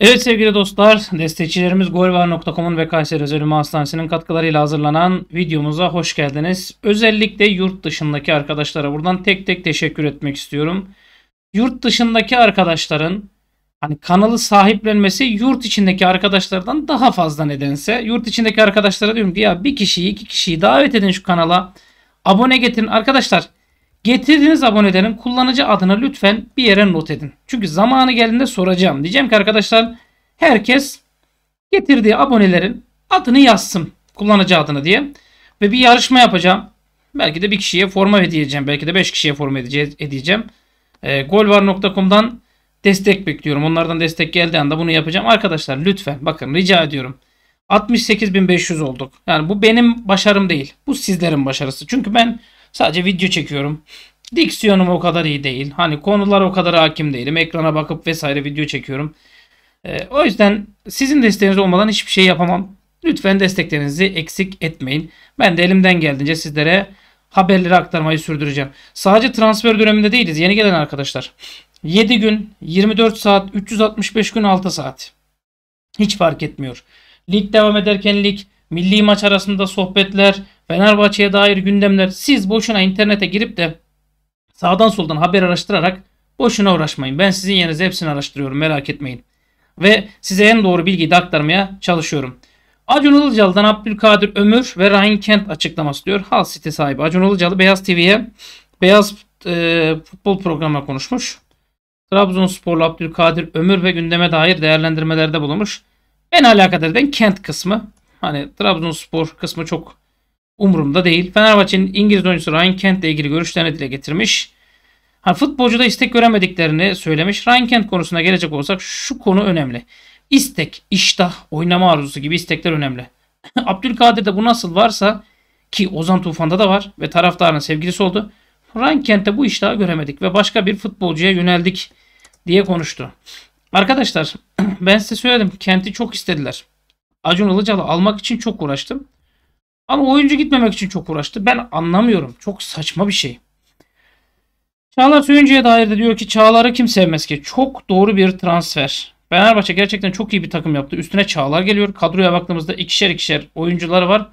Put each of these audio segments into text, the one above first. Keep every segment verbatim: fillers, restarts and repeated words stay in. Evet sevgili dostlar, destekçilerimiz golvar nokta com'un ve Kayseri Özel Ünlü Hastanesi'nin katkılarıyla hazırlanan videomuza hoş geldiniz. Özellikle yurt dışındaki arkadaşlara buradan tek tek teşekkür etmek istiyorum. Yurt dışındaki arkadaşların hani kanalı sahiplenmesi yurt içindeki arkadaşlardan daha fazla nedense. Yurt içindeki arkadaşlara diyorum ki ya bir kişiyi iki kişiyi davet edin şu kanala. Abone getirin arkadaşlar. Getirdiğiniz abonelerin kullanıcı adını lütfen bir yere not edin. Çünkü zamanı geldiğinde soracağım. Diyeceğim ki arkadaşlar herkes getirdiği abonelerin adını yazsın. Kullanıcı adını diye. Ve bir yarışma yapacağım. Belki de bir kişiye forma hediye edeceğim. Belki de beş kişiye forma edeceğim. E, golvar nokta com'dan destek bekliyorum. Onlardan destek geldiği anda bunu yapacağım. Arkadaşlar lütfen bakın rica ediyorum. altmış sekiz bin beş yüz olduk. Yani bu benim başarım değil. Bu sizlerin başarısı. Çünkü ben sadece video çekiyorum. Diksiyonum o kadar iyi değil. Hani konular o kadar hakim değilim. Ekrana bakıp vesaire video çekiyorum. Ee, o yüzden sizin desteğiniz olmadan hiçbir şey yapamam. Lütfen desteklerinizi eksik etmeyin. Ben de elimden geldiğince sizlere haberleri aktarmayı sürdüreceğim. Sadece transfer döneminde değiliz. Yeni gelen arkadaşlar. yedi gün, yirmi dört saat, üç yüz altmış beş gün, altı saat. Hiç fark etmiyor. Lig devam ederken lig, milli maç arasında sohbetler, Fenerbahçe'ye dair gündemler. Siz boşuna internete girip de sağdan soldan haber araştırarak boşuna uğraşmayın. Ben sizin yerinize hepsini araştırıyorum, merak etmeyin. Ve size en doğru bilgiyi de aktarmaya çalışıyorum. Acun Ilıcalı'dan Abdülkadir Ömür ve Ryan Kent açıklaması diyor. Hull City sahibi Acun Ilıcalı Beyaz T V'ye Beyaz e, futbol programına konuşmuş. Trabzonsporlu Abdülkadir Ömür ve gündeme dair değerlendirmelerde bulunmuş. En alakadar eden Kent kısmı. Hani Trabzonspor kısmı çok umurumda değil. Fenerbahçe'nin İngiliz oyuncusu Ryan Kent'le ilgili görüşlerini dile getirmiş. Hani futbolcuda istek göremediklerini söylemiş. Ryan Kent konusuna gelecek olsak şu konu önemli. İstek, iştah, oynama arzusu gibi istekler önemli. Abdülkadir'de bu nasıl varsa ki Ozan Tufan'da da var ve taraftarın sevgilisi oldu. Ryan Kent'te bu iştahı göremedik ve başka bir futbolcuya yöneldik diye konuştu. Arkadaşlar ben size söyledim. Kent'i çok istediler. Acun Ilıcalı almak için çok uğraştım. Ama oyuncu gitmemek için çok uğraştı. Ben anlamıyorum. Çok saçma bir şey. Çağlar Söyüncü'ye dair de diyor ki Çağlar'ı kim sevmez ki? Çok doğru bir transfer. Fenerbahçe gerçekten çok iyi bir takım yaptı. Üstüne Çağlar geliyor. Kadroya baktığımızda ikişer ikişer oyuncuları var.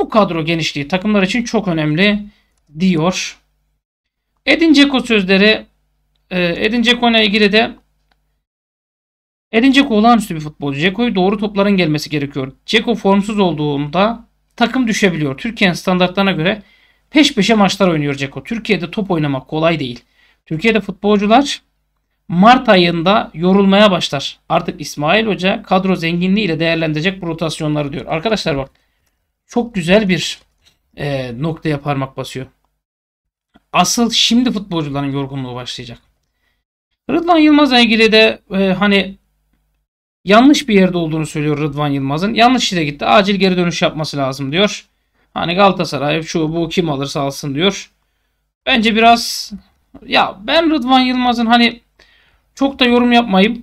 Bu kadro genişliği takımlar için çok önemli diyor. Edin Dzeko sözleri. Edin Dzeko'yla ilgili de Edin Dzeko olağanüstü bir futbolcu. Dzeko'yu doğru topların gelmesi gerekiyor. Dzeko formsuz olduğunda takım düşebiliyor. Türkiye'nin standartlarına göre peş peşe maçlar oynuyor Dzeko. Türkiye'de top oynamak kolay değil. Türkiye'de futbolcular Mart ayında yorulmaya başlar. Artık İsmail Hoca kadro zenginliği ile değerlendirecek bu rotasyonları diyor. Arkadaşlar bak çok güzel bir e, noktaya parmak basıyor. Asıl şimdi futbolcuların yorgunluğu başlayacak. Rıdvan Yılmaz'la ilgili de e, hani yanlış bir yerde olduğunu söylüyor Rıdvan Yılmaz'ın. Yanlış yere gitti. Acil geri dönüş yapması lazım diyor. Hani Galatasaray şu bu kim alırsa alsın diyor. Bence biraz ya ben Rıdvan Yılmaz'ın hani çok da yorum yapmayayım.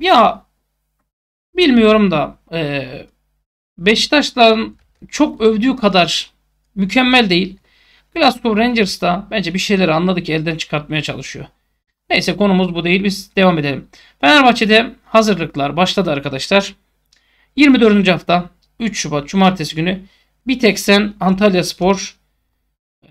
Ya bilmiyorum da e, Beşiktaş'tan çok övdüğü kadar mükemmel değil. Glasgow Rangers'ta bence bir şeyleri anladı ki elden çıkartmaya çalışıyor. Neyse konumuz bu değil. Biz devam edelim. Fenerbahçe'de hazırlıklar başladı arkadaşlar. yirmi dördüncü hafta üç Şubat Cumartesi günü Bitexen Antalyaspor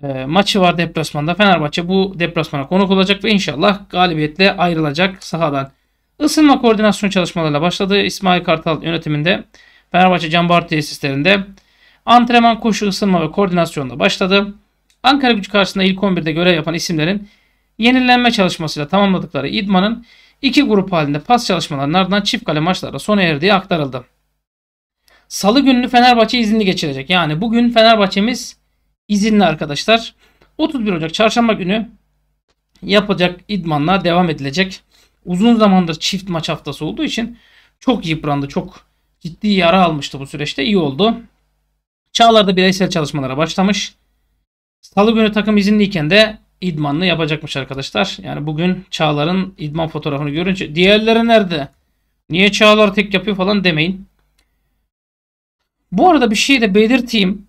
e, maçı var deplasmanda. Fenerbahçe bu deplasmana konuk olacak ve inşallah galibiyetle ayrılacak sahadan. Isınma koordinasyon çalışmalarıyla başladı. İsmail Kartal yönetiminde Fenerbahçe Can Tesislerinde antrenman, koşu, ısınma ve koordinasyonda başladı. Ankara Gücü karşısında ilk on birde görev yapan isimlerin yenilenme çalışmasıyla tamamladıkları idmanın iki grup halinde pas çalışmalarının ardından çift kale maçlarla sona erdiği aktarıldı. Salı gününü Fenerbahçe izinli geçirecek. Yani bugün Fenerbahçe'miz izinli arkadaşlar. otuz bir Ocak çarşamba günü yapacak idmanla devam edilecek. Uzun zamandır çift maç haftası olduğu için çok yıprandı. Çok ciddi yara almıştı bu süreçte. İyi oldu. Çağlar'da bireysel çalışmalara başlamış. Salı günü takım izinliyken de idmanını yapacakmış arkadaşlar. Yani bugün Çağlar'ın idman fotoğrafını görünce diğerleri nerede? Niye Çağlar tek yapıyor falan demeyin. Bu arada bir şey de belirteyim.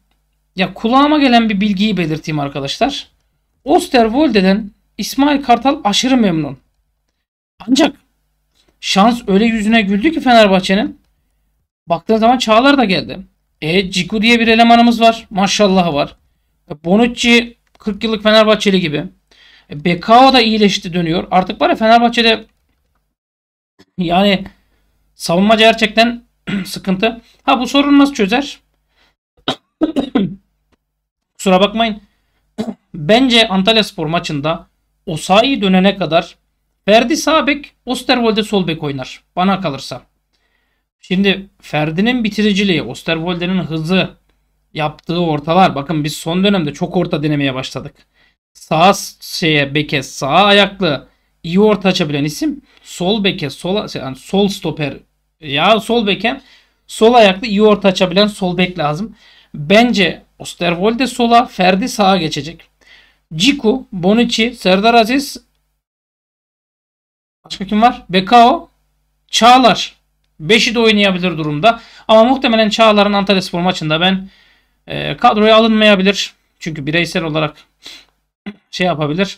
Ya kulağıma gelen bir bilgiyi belirteyim arkadaşlar. Oosterwolde'den İsmail Kartal aşırı memnun. Ancak Şans öyle yüzüne güldü ki Fenerbahçe'nin. Baktığın zaman Çağlar da geldi. E, Djiku diye bir elemanımız var. Maşallah var. E, Bonucci kırk yıllık Fenerbahçeli gibi. E, Becao da iyileşti, dönüyor. Artık var ya Fenerbahçe'de yani savunma gerçekten sıkıntı. Ha, bu sorun nasıl çözer? Kusura bakmayın. Bence Antalyaspor maçında Osayi dönene kadar Ferdi sağ bek, Oosterwolde sol bek oynar. Bana kalırsa. Şimdi Ferdi'nin bitiriciliği, Oosterwolde'nin hızı, yaptığı ortalar. Bakın biz son dönemde çok orta denemeye başladık. Sağ şeye beke sağ ayaklı iyi orta açabilen isim. Sol beke sol, yani sol stoper ya sol beke sol ayaklı iyi orta açabilen sol bek lazım. Bence Oosterwolde sola, Ferdi sağa geçecek. Djiku, Bonucci, Serdar Aziz, başka kim var? Becao, Çağlar. beşi de oynayabilir durumda. Ama muhtemelen Çağlar'ın Antalyaspor maçında ben e, kadroya alınmayabilir. Çünkü bireysel olarak şey yapabilir.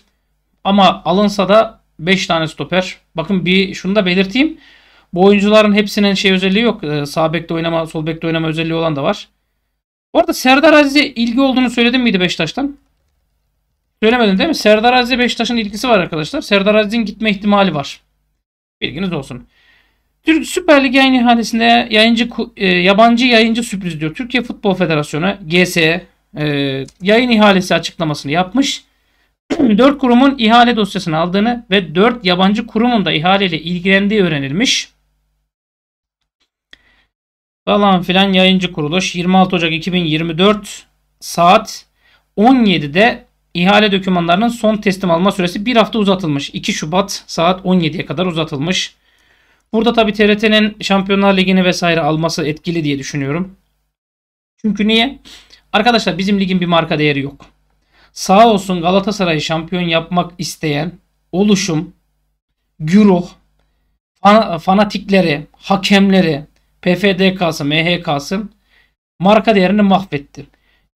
Ama alınsa da beş tane stoper. Bakın bir şunu da belirteyim. Bu oyuncuların hepsinin şey özelliği yok. E, sağ bekte oynama, sol bekte oynama özelliği olan da var. Bu arada Serdar Aziz'e ilgi olduğunu söyledim miydi Beşiktaş'tan? Söylemedim değil mi? Serdar Aziz'e Beşiktaş'ın ilgisi var arkadaşlar. Serdar Aziz'in gitme ihtimali var. Bilginiz olsun. Türk Süper Lig yayın ihalesinde yayıncı, e, yabancı yayıncı sürpriz diyor. Türkiye Futbol Federasyonu G S E e, yayın ihalesi açıklamasını yapmış. dört kurumun ihale dosyasını aldığını ve dört yabancı kurumun da ihaleyle ilgilendiği öğrenilmiş. Falan filan yayıncı kuruluş yirmi altı Ocak iki bin yirmi dört saat on yedide ihale dokümanlarının son teslim alma süresi bir hafta uzatılmış. iki Şubat saat on yediye kadar uzatılmış. Burada tabi T R T'nin Şampiyonlar Ligi'ni vesaire alması etkili diye düşünüyorum. Çünkü niye? Arkadaşlar bizim ligin bir marka değeri yok. Sağ olsun Galatasaray'ı şampiyon yapmak isteyen oluşum, güruh, fan fanatikleri, hakemleri, P F D K'sı, M H K'sı marka değerini mahvetti.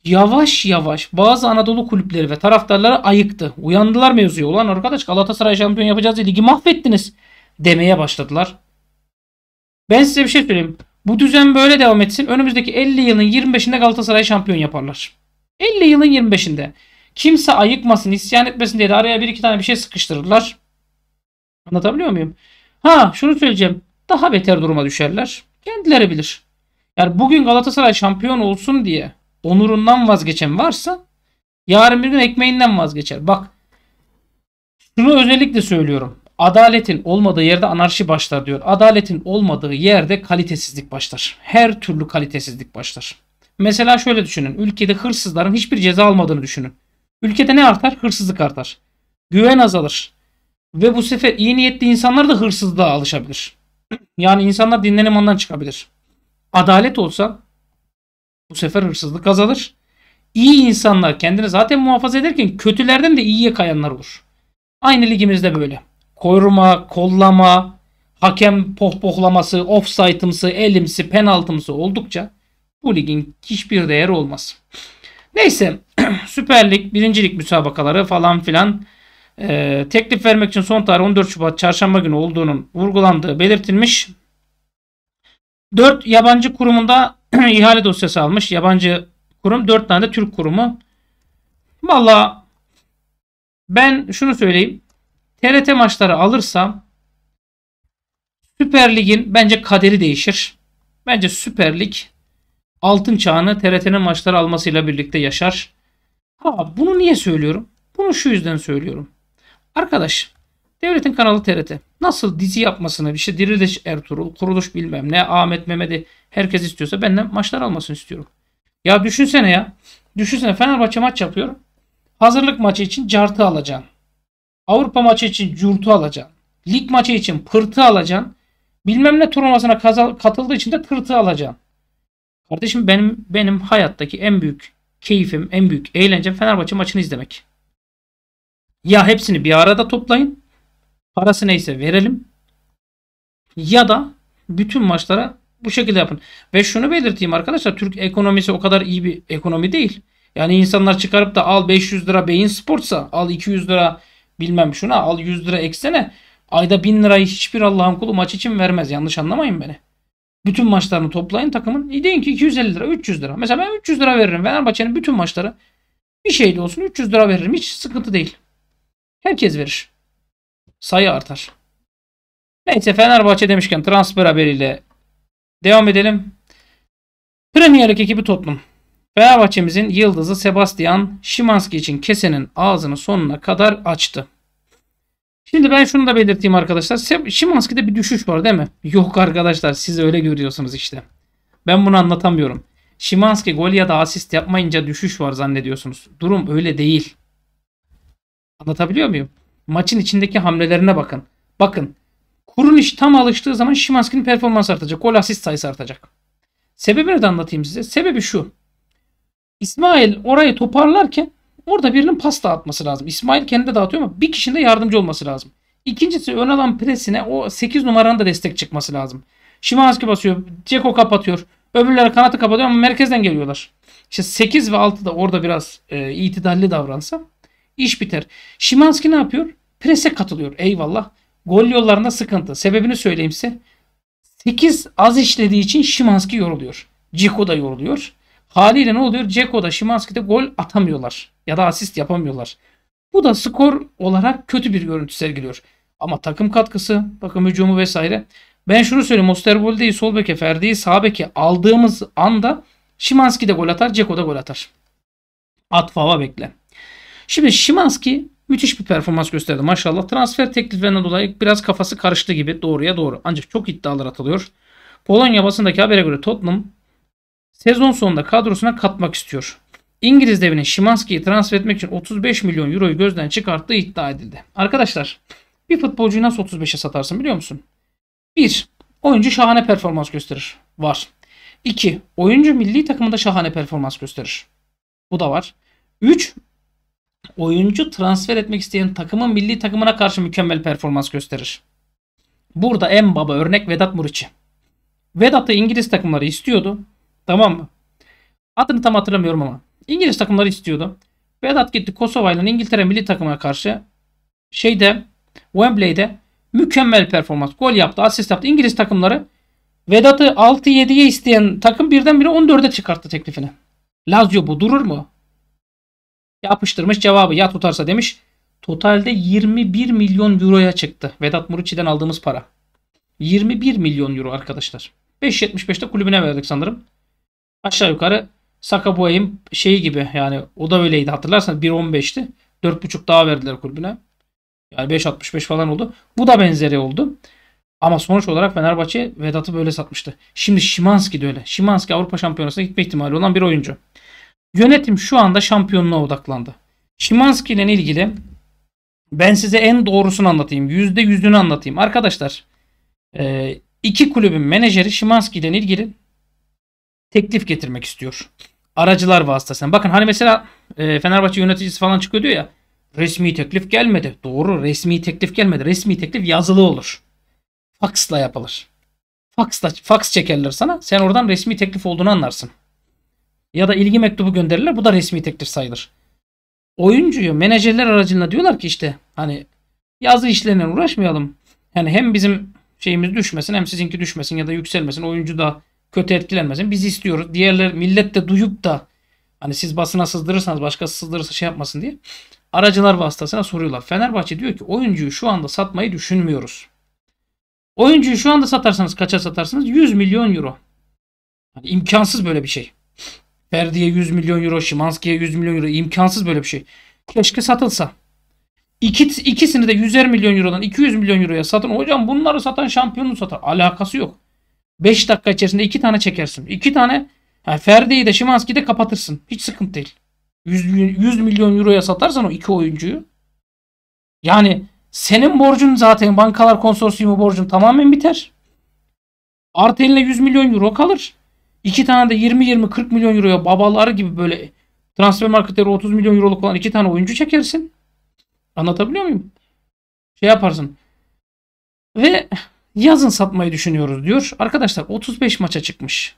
Yavaş yavaş bazı Anadolu kulüpleri ve taraftarları ayıktı. Uyandılar mevzuya. Ulan arkadaş Galatasaray şampiyon yapacağız diye ligi mahvettiniz demeye başladılar. Ben size bir şey söyleyeyim. Bu düzen böyle devam etsin. Önümüzdeki elli yılın yirmi beşinde Galatasaray şampiyon yaparlar. elli yılın yirmi beşinde. Kimse ayıkmasın, isyan etmesin diye de araya bir iki tane bir şey sıkıştırırlar. Anlatabiliyor muyum? Ha şunu söyleyeceğim. Daha beter duruma düşerler. Kendileri bilir. Yani bugün Galatasaray şampiyon olsun diye onurundan vazgeçen varsa yarın bir gün ekmeğinden vazgeçer. Bak şunu özellikle söylüyorum. Adaletin olmadığı yerde anarşi başlar diyor. Adaletin olmadığı yerde kalitesizlik başlar. Her türlü kalitesizlik başlar. Mesela şöyle düşünün. Ülkede hırsızların hiçbir ceza almadığını düşünün. Ülkede ne artar? Hırsızlık artar. Güven azalır. Ve bu sefer iyi niyetli insanlar da hırsızlığa alışabilir. Yani insanlar dinlenim ondan çıkabilir. Adalet olsa bu sefer hırsızlık azalır. İyi insanlar kendini zaten muhafaza ederken kötülerden de iyiye kayanlar olur. Aynı ligimizde böyle. Koruma, kollama, hakem pohpohlaması, offside'ımsı, elimsi, penaltımsı oldukça bu ligin hiçbir değeri olmaz. Neyse Süper Lig, birinci Lig müsabakaları falan filan e, teklif vermek için son tarih on dört Şubat çarşamba günü olduğunun vurgulandığı belirtilmiş. dört yabancı kurumunda ihale dosyası almış. Yabancı kurum dört tane de Türk kurumu. Valla ben şunu söyleyeyim. T R T maçları alırsa Süper Lig'in bence kaderi değişir. Bence Süper Lig altın çağını T R T'nin maçları almasıyla birlikte yaşar. Ha, bunu niye söylüyorum? Bunu şu yüzden söylüyorum. Arkadaş devletin kanalı T R T. Nasıl dizi yapmasını, işte Diriliş Ertuğrul, Kuruluş bilmem ne, Ahmet Mehmet'i herkes istiyorsa benden maçlar almasını istiyorum. Ya düşünsene ya. Düşünsene Fenerbahçe maç yapıyor. Hazırlık maçı için cartı alacaksın. Avrupa maçı için curtu alacaksın. Lig maçı için pırtı alacaksın. Bilmem ne turnuvasına katıldığı için de tırtı alacaksın. Kardeşim benim benim hayattaki en büyük keyfim, en büyük eğlencem Fenerbahçe maçını izlemek. Ya hepsini bir arada toplayın. Parası neyse verelim. Ya da bütün maçlara bu şekilde yapın. Ve şunu belirteyim arkadaşlar. Türk ekonomisi o kadar iyi bir ekonomi değil. Yani insanlar çıkarıp da al beş yüz lira Beyin Sport'sa al iki yüz lira bilmem şuna al yüz lira eksene. Ayda bin lirayı hiçbir Allah'ın kulu maç için vermez. Yanlış anlamayın beni. Bütün maçlarını toplayın takımın. E deyin ki iki yüz elli lira, üç yüz lira. Mesela ben üç yüz lira veririm. Fenerbahçe'nin bütün maçları bir şey de olsun üç yüz lira veririm. Hiç sıkıntı değil. Herkes verir. Sayı artar. Neyse, Fenerbahçe demişken transfer haberiyle devam edelim. Premier Lig ekibi Tottenham. Fenerbahçe'mizin yıldızı Sebastian Szymański için kesenin ağzını sonuna kadar açtı. Şimdi ben şunu da belirteyim arkadaşlar. Szymański'de bir düşüş var değil mi? Yok arkadaşlar, siz öyle görüyorsunuz işte. Ben bunu anlatamıyorum. Szymański gol ya da asist yapmayınca düşüş var zannediyorsunuz. Durum öyle değil. Anlatabiliyor muyum? Maçın içindeki hamlelerine bakın. Bakın. Kurunić tam alıştığı zaman Szymański'nin performansı artacak. Gol asist sayısı artacak. Sebebini de anlatayım size. Sebebi şu. İsmail orayı toparlarken orada birinin pas dağıtması lazım. İsmail kendi dağıtıyor ama bir kişinin de yardımcı olması lazım. İkincisi, ön alan presine o sekiz numaranın da destek çıkması lazım. Szymański basıyor. Dzeko kapatıyor. Öbürleri kanatı kapatıyor ama merkezden geliyorlar. İşte sekiz ve altı da orada biraz e, itidalli davransa iş biter. Szymański ne yapıyor? Prese katılıyor. Eyvallah. Gol yollarında sıkıntı. Sebebini söyleyeyim size. sekiz az işlediği için Szymański yoruluyor. Djiku da yoruluyor. Haliyle ne oluyor? Dzeko'da, Szymański'de gol atamıyorlar. Ya da asist yapamıyorlar. Bu da skor olarak kötü bir görüntü sergiliyor. Ama takım katkısı, takım hücumu vesaire. Ben şunu söyleyeyim. Oosterwolde'yi sol beke, Ferdi'yi sağ beke aldığımız anda Szymański'de gol atar, Dzeko'da gol atar. At fava bekle. Şimdi Szymański müthiş bir performans gösterdi maşallah. Transfer tekliflerinden dolayı biraz kafası karıştı gibi, doğruya doğru. Ancak çok iddialar atılıyor. Polonya basındaki habere göre Tottenham sezon sonunda kadrosuna katmak istiyor. İngiliz devinin Szymański'yi transfer etmek için otuz beş milyon euroyu gözden çıkarttığı iddia edildi. Arkadaşlar, bir futbolcuyu nasıl otuz beşe satarsın biliyor musun? bir. Oyuncu şahane performans gösterir. Var. iki. Oyuncu milli takımında şahane performans gösterir. Bu da var. üç. Oyuncu transfer etmek isteyen takımın milli takımına karşı mükemmel performans gösterir. Burada en baba örnek Vedat Muriç. Vedat'ı İngiliz takımları istiyordu. Tamam mı? Adını tam hatırlamıyorum ama İngiliz takımları istiyordu. Vedat gitti Kosova'yla İngiltere milli takımına karşı şeyde, Wembley'de mükemmel performans. Gol yaptı, asist yaptı. İngiliz takımları Vedat'ı altı yediye isteyen takım birdenbire on dörde çıkarttı teklifini. Lazio bu durur mu? Yapıştırmış cevabı, ya tutarsa demiş. Totalde yirmi bir milyon euroya çıktı Vedat Muriç'ten aldığımız para. yirmi bir milyon euro arkadaşlar. beş yetmiş beşte kulübüne verdik sanırım. Aşağı yukarı Sakaboy'un şeyi gibi, yani o da öyleydi hatırlarsanız, bir on beşti. dört buçuk daha verdiler kulübüne. Yani beş altmış beş falan oldu. Bu da benzeri oldu. Ama sonuç olarak Fenerbahçe Vedat'ı böyle satmıştı. Şimdi Szymański de öyle. Szymański Avrupa Şampiyonası'na gitme ihtimali olan bir oyuncu. Yönetim şu anda şampiyonluğa odaklandı. Szymański ile ilgili ben size en doğrusunu anlatayım. yüzde yüzünü anlatayım. Arkadaşlar, iki kulübün menajeri Szymański ile ilgili teklif getirmek istiyor. Aracılar vasıtasıyla. Bakın hani mesela e, Fenerbahçe yöneticisi falan çıkıyor diyor ya. Resmi teklif gelmedi. Doğru, resmi teklif gelmedi. Resmi teklif yazılı olur. Faksla yapılır. Faksla, faks çekerler sana. Sen oradan resmi teklif olduğunu anlarsın. Ya da ilgi mektubu gönderirler. Bu da resmi teklif sayılır. Oyuncuyu menajerler aracılığıyla diyorlar ki işte hani yazı işlerine uğraşmayalım. Yani hem bizim şeyimiz düşmesin, hem sizinki düşmesin ya da yükselmesin. Oyuncu da kötü etkilenmesin. Biz istiyoruz. Diğerler, millet de duyup da hani siz basına sızdırırsanız, başkası sızdırırsa şey yapmasın diye aracılar vasıtasına soruyorlar. Fenerbahçe diyor ki oyuncuyu şu anda satmayı düşünmüyoruz. Oyuncuyu şu anda satarsanız kaça satarsınız? yüz milyon euro. Yani imkansız böyle bir şey. Ferdi'ye yüz milyon euro, Szymański'ye yüz milyon euro. İmkansız böyle bir şey. Keşke satılsa. İki, ikisini de yüzer milyon eurodan iki yüz milyon euroya satın. Hocam bunları satan şampiyonluğu satar. Alakası yok. beş dakika içerisinde iki tane çekersin. iki tane yani Ferdi'yi de Szymański'yi de kapatırsın. Hiç sıkıntı değil. yüz milyon euroya satarsan o iki oyuncuyu. Yani senin borcun zaten bankalar konsorsiyumu borcun tamamen biter. Artı eline yüz milyon euro kalır. iki tane de yirmi yirmi kırk milyon euroya babaları gibi böyle transfer marketleri otuz milyon euroluk olan iki tane oyuncu çekersin. Anlatabiliyor muyum? Şey yaparsın. Ve yazın satmayı düşünüyoruz diyor. Arkadaşlar otuz beş maça çıkmış.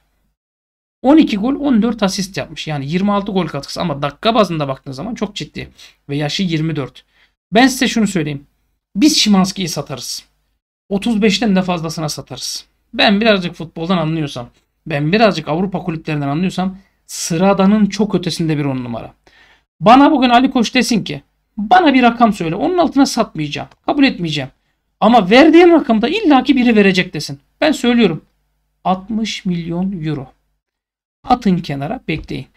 on iki gol, on dört asist yapmış. Yani yirmi altı gol katkısı ama dakika bazında baktığınız zaman çok ciddi. Ve yaşı yirmi dört. Ben size şunu söyleyeyim. Biz Szymański'yi satarız. otuz beşten de fazlasına satarız. Ben birazcık futboldan anlıyorsam, ben birazcık Avrupa kulüplerinden anlıyorsam sıradanın çok ötesinde bir on numara. Bana bugün Ali Koç desin ki bana bir rakam söyle, onun altına satmayacağım, kabul etmeyeceğim. Ama verdiğin rakamda illaki biri verecek desin. Ben söylüyorum. altmış milyon euro. Atın kenara, bekleyin.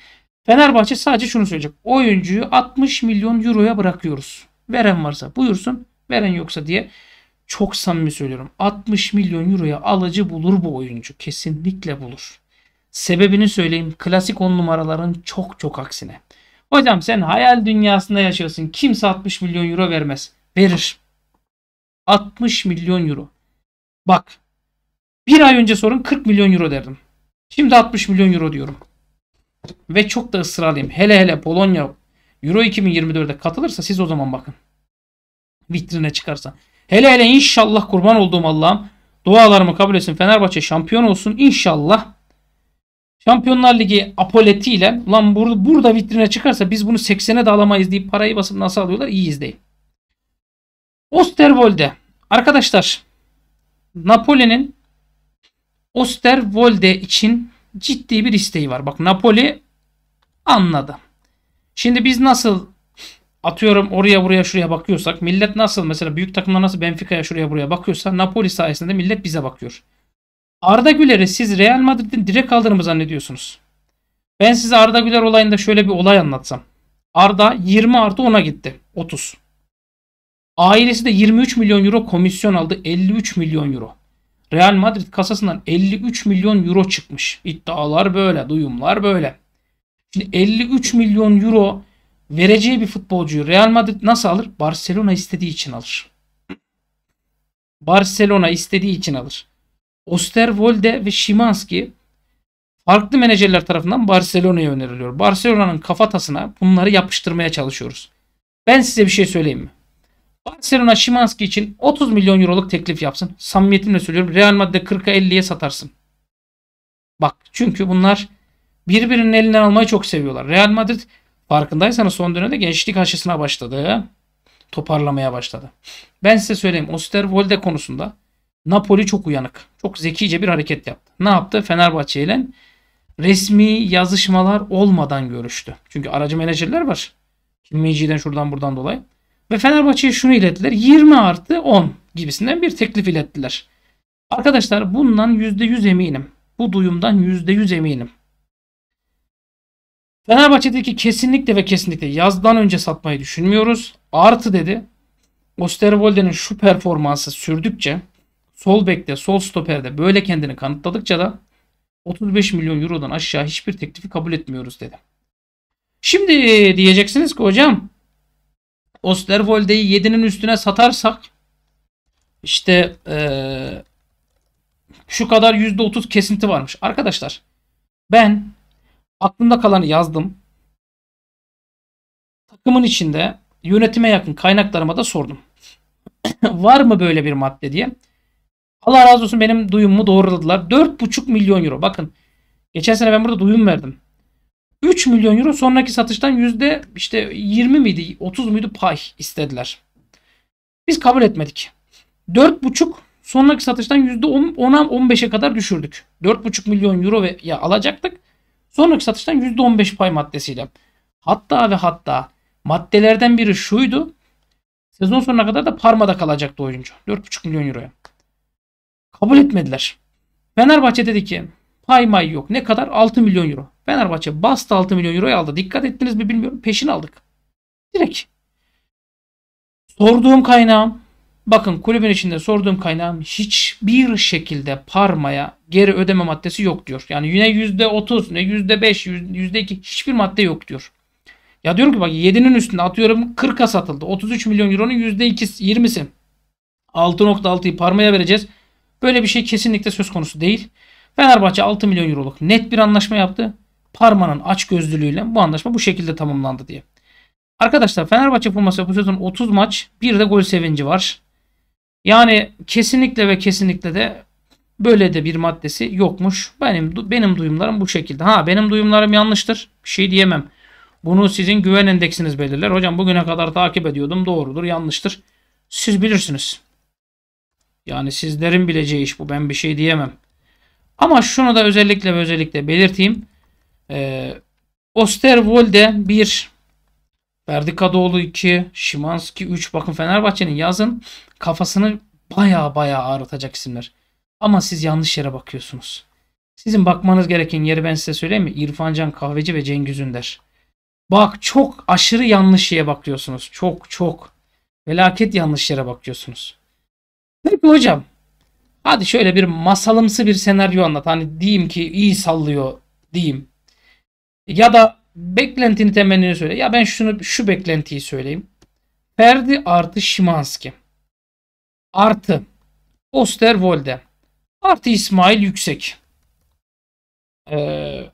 Fenerbahçe sadece şunu söyleyecek. Oyuncuyu altmış milyon euroya bırakıyoruz. Veren varsa buyursun, veren yoksa diye. Çok samimi söylüyorum. altmış milyon euroya alıcı bulur bu oyuncu. Kesinlikle bulur. Sebebini söyleyeyim. Klasik on numaraların çok çok aksine. Hocam sen hayal dünyasında yaşıyorsun. Kimse altmış milyon euro vermez. Verir. altmış milyon euro. Bak. Bir ay önce sorun kırk milyon euro derdim. Şimdi altmış milyon euro diyorum. Ve çok da ısrarlıyım. Hele hele Polonya Euro iki bin yirmi dört'e katılırsa siz o zaman bakın. Vitrine çıkarsa. Hele hele inşallah, kurban olduğum Allah'ım. Dualarımı kabul etsin. Fenerbahçe şampiyon olsun inşallah. Şampiyonlar Ligi apoletiyle lan burada, burada vitrine çıkarsa biz bunu seksene de alamayız deyip parayı basıp nasıl alıyorlar? İyi izleyin. Oosterwolde. Arkadaşlar, Napoli'nin Oosterwolde için ciddi bir isteği var. Bak Napoli anladı. Şimdi biz nasıl atıyorum oraya buraya şuraya bakıyorsak, millet nasıl mesela büyük takımlar nasıl Benfica'ya şuraya buraya bakıyorsa, Napoli sayesinde millet bize bakıyor. Arda Güler'i siz Real Madrid'in direkt aldığını mı zannediyorsunuz? Ben size Arda Güler olayında şöyle bir olay anlatsam. Arda yirmi artı ona gitti. otuz. Ailesi de yirmi üç milyon euro komisyon aldı. elli üç milyon euro. Real Madrid kasasından elli üç milyon euro çıkmış. İddialar böyle, duyumlar böyle. Şimdi elli üç milyon euro vereceği bir futbolcuyu Real Madrid nasıl alır? Barcelona istediği için alır. Barcelona istediği için alır. Oosterwolde ve Szymański farklı menajerler tarafından Barcelona'ya öneriliyor. Barcelona'nın kafatasına bunları yapıştırmaya çalışıyoruz. Ben size bir şey söyleyeyim mi? Barcelona Szymański için otuz milyon euroluk teklif yapsın. Samimiyetimle söylüyorum. Real Madrid'e kırka elliye satarsın. Bak çünkü bunlar birbirinin elinden almayı çok seviyorlar. Real Madrid farkındaysanız son dönemde gençlik aşısına başladı. Toparlamaya başladı. Ben size söyleyeyim. Oosterwolde konusunda Napoli çok uyanık. Çok zekice bir hareket yaptı. Ne yaptı? Fenerbahçe ile resmi yazışmalar olmadan görüştü. Çünkü aracı menajerler var. Kimici'den şuradan buradan dolayı. Ve Fenerbahçe'ye şunu ilettiler. yirmi artı on gibisinden bir teklif ilettiler. Arkadaşlar bundan yüzde yüz eminim. Bu duyumdan yüzde yüz eminim. Fenerbahçe dedi ki kesinlikle ve kesinlikle yazdan önce satmayı düşünmüyoruz. Artı dedi. Oosterwolde'nin şu performansı sürdükçe, sol bekte, sol stoperde böyle kendini kanıtladıkça da otuz beş milyon eurodan aşağı hiçbir teklifi kabul etmiyoruz dedi. Şimdi diyeceksiniz ki hocam Oosterwolde'yi yedinin üstüne satarsak işte ee, şu kadar yüzde otuz kesinti varmış. Arkadaşlar ben aklımda kalanı yazdım. Takımın içinde yönetime yakın kaynaklarıma da sordum. Var mı böyle bir madde diye. Allah razı olsun benim duyumumu doğruladılar. dört buçuk milyon euro. Bakın geçen sene ben burada duyum verdim. üç milyon euro sonraki satıştan yüzde işte yirmi miydi otuz muydu pay istediler. Biz kabul etmedik. dört buçuk sonraki satıştan yüzde ona on beşe kadar düşürdük. dört buçuk milyon euro ve ya alacaktık. Sonraki satıştan yüzde on beş pay maddesiyle. Hatta ve hatta maddelerden biri şuydu. Sezon sonuna kadar da Parma'da kalacaktı oyuncu. dört buçuk milyon euroya. Kabul etmediler. Fenerbahçe dedi ki pay may yok. Ne kadar? altı milyon euro. Fenerbahçe bastı, altı milyon euroyu aldı. Dikkat ettiniz mi bilmiyorum. Peşin aldık. Direkt. Sorduğum kaynağım, bakın kulübün içinde sorduğum kaynağım hiçbir şekilde Parma'ya geri ödeme maddesi yok diyor. Yani yine yüzde otuz, ne yüzde beş, yüzde iki hiçbir madde yok diyor. Ya diyorum ki bak yedinin üstüne atıyorum kırka satıldı. otuz üç milyon euronun yüzde yirmisi. altı nokta altıyı Parma'ya vereceğiz. Böyle bir şey kesinlikle söz konusu değil. Fenerbahçe altı milyon euroluk net bir anlaşma yaptı. Parma'nın açgözlülüğüyle bu anlaşma bu şekilde tamamlandı diye. Arkadaşlar Fenerbahçe forması bu sezon otuz maç, bir de gol sevinci var. Yani kesinlikle ve kesinlikle de böyle de bir maddesi yokmuş. Benim benim duyumlarım bu şekilde. Ha benim duyumlarım yanlıştır. Bir şey diyemem. Bunu sizin güven endeksiniz belirler. Hocam bugüne kadar takip ediyordum. Doğrudur, yanlıştır. siz bilirsiniz. Yani sizlerin bileceği iş bu. Ben bir şey diyemem. Ama şunu da özellikle özellikle belirteyim. Ee, Oosterwolde bir, Ferdi Kadıoğlu iki, Szymański üç. Bakın Fenerbahçe'nin yazın kafasını baya baya ağrıtacak isimler. Ama siz yanlış yere bakıyorsunuz. Sizin bakmanız gereken yeri ben size söyleyeyim mi? İrfancan Kahveci ve Cengiz Ünder. Bak çok aşırı yanlış şeye bakıyorsunuz. Çok çok. Felaket yanlış yere bakıyorsunuz. Peki hocam. Hadi şöyle bir masalımsı bir senaryo anlat. Hani diyeyim ki iyi sallıyor diyeyim. Ya da beklentini temennini söyle. Ya ben şunu şu beklentiyi söyleyeyim. Ferdi artı Szymański. Artı Oosterwolde. Artı İsmail Yüksek. Ee,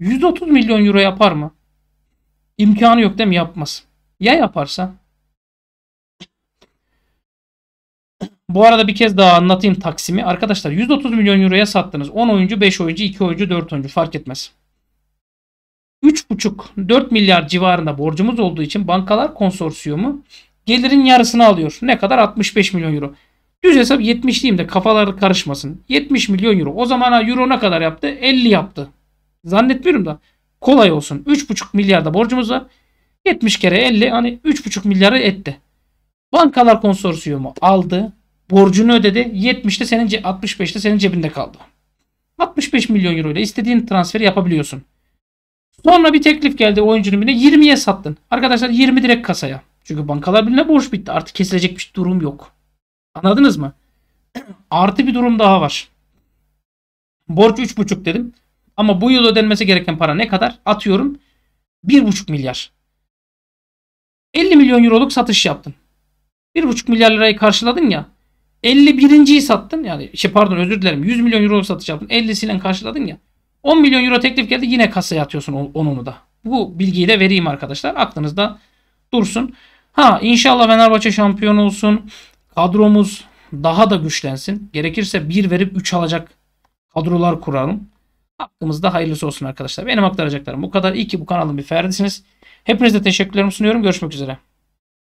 yüz otuz milyon euro yapar mı? İmkanı yok değil mi? Yapmaz. Ya yaparsa? Bu arada bir kez daha anlatayım taksimi. Arkadaşlar yüz otuz milyon euroya sattınız. on oyuncu, beş oyuncu, iki oyuncu, dört oyuncu fark etmez. üç buçuk dört milyar civarında borcumuz olduğu için bankalar konsorsiyumu gelirin yarısını alıyor. Ne kadar? altmış beş milyon euro. Düz hesap yetmiş diyeyim de kafaları karışmasın. yetmiş milyon euro. O zamana euro ne kadar yaptı? elli yaptı. Zannetmiyorum da. Kolay olsun. üç buçuk milyarda borcumuz var. yetmiş kere elli. Hani üç buçuk milyarı etti. Bankalar konsorsiyumu aldı. Borcunu ödedi. yetmişte senin, altmış beşte senin cebinde kaldı. altmış beş milyon euro ile istediğin transferi yapabiliyorsun. Sonra bir teklif geldi oyuncunun birine. yirmiye sattın. Arkadaşlar yirmi direkt kasaya. Çünkü bankalar birine borç bitti. Artık kesilecek bir durum yok. Anladınız mı? Artı bir durum daha var. Borç üç buçuk dedim. Ama bu yıl ödenmesi gereken para ne kadar? Atıyorum bir buçuk milyar. elli milyon euroluk satış yaptın. bir buçuk milyar lirayı karşıladın ya. elli birinciyi sattın. Yani şey pardon özür dilerim. yüz milyon euroluk satış yaptın. ellisiyle karşıladın ya. on milyon euro teklif geldi. Yine kasaya atıyorsun onunu da. Bu bilgiyi de vereyim arkadaşlar. Aklınızda dursun. Ha inşallah Fenerbahçe şampiyon olsun. Kadromuz daha da güçlensin. Gerekirse bir verip üç alacak kadrolar kuralım. Hakkımızda hayırlısı olsun arkadaşlar. Benim aktaracaklarım bu kadar. İyi ki bu kanalın bir ferdisiniz. Hepinize teşekkürlerimi sunuyorum. Görüşmek üzere.